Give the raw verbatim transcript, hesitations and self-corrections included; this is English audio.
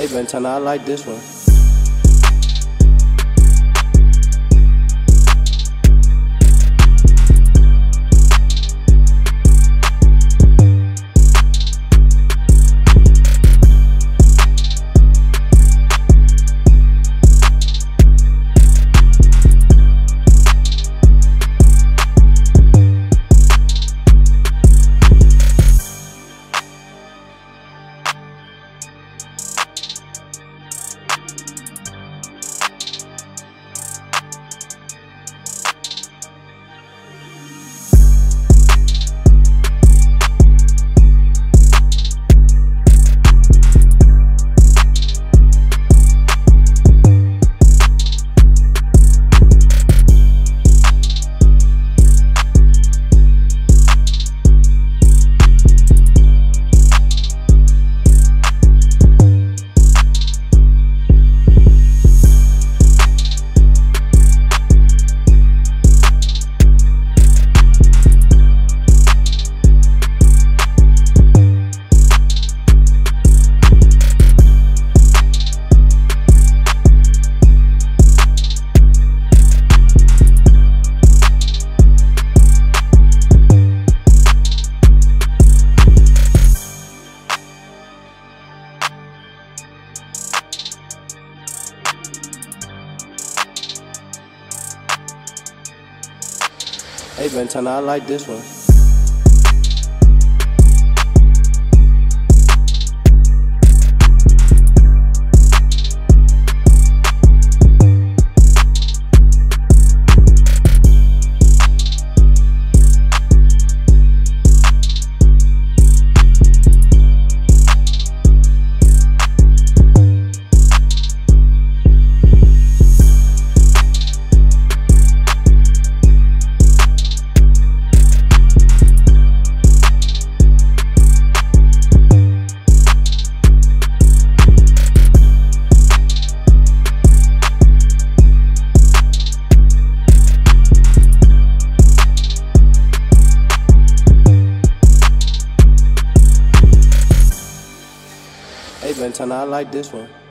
Hey, Bantana, I like this one. Hey, Bantana, I like this one. Hey, Bantana, I like this one.